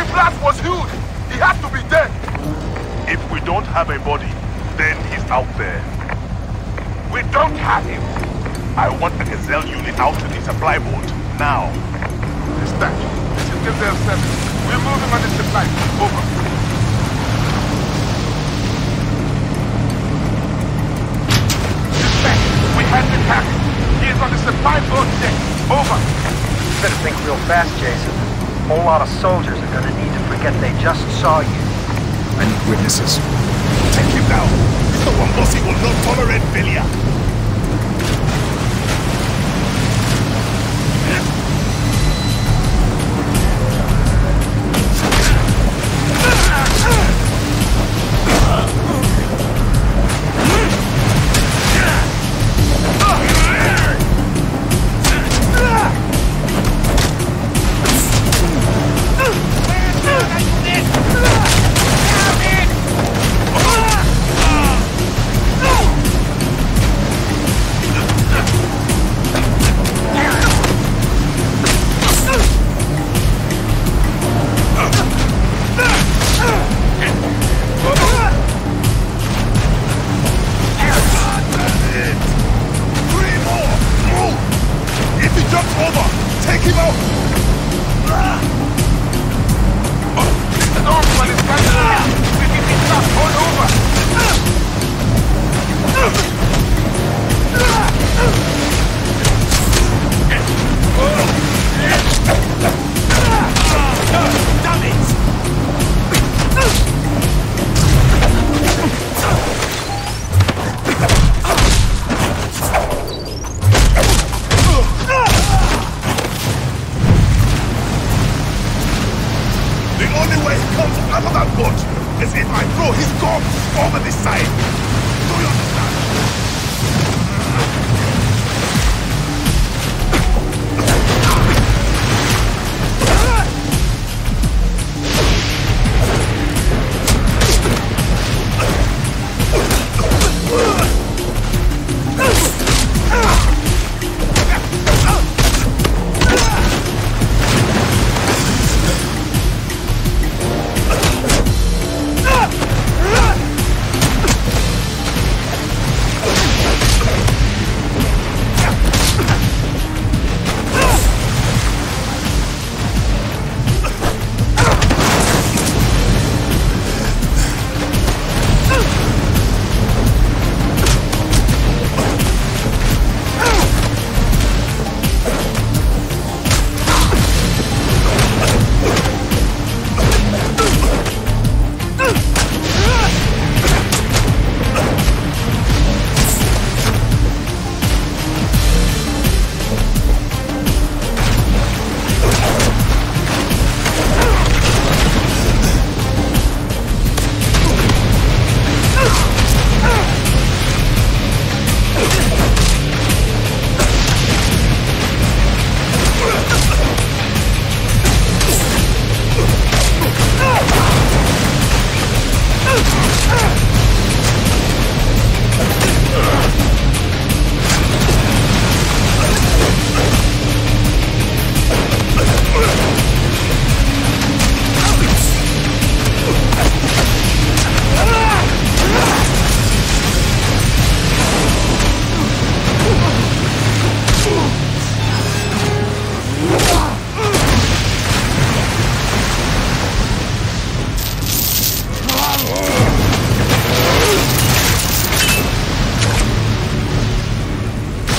His last was huge. He has to be dead. If we don't have a body, then he's out there. We don't have him. I want the Gazelle unit out to the supply boat, now. Dispatch, this is Gazelle 7. We're moving on the supply boat. Over. Has been hacked. He is on the supply boat deck. Over. You better think real fast, Jason. A whole lot of soldiers are gonna need to forget they just saw you. I need witnesses. Take him down. The Wombosi will not tolerate failure.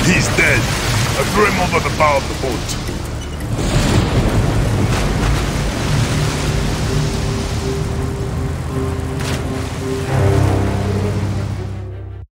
He's dead. I threw him over the bow of the boat.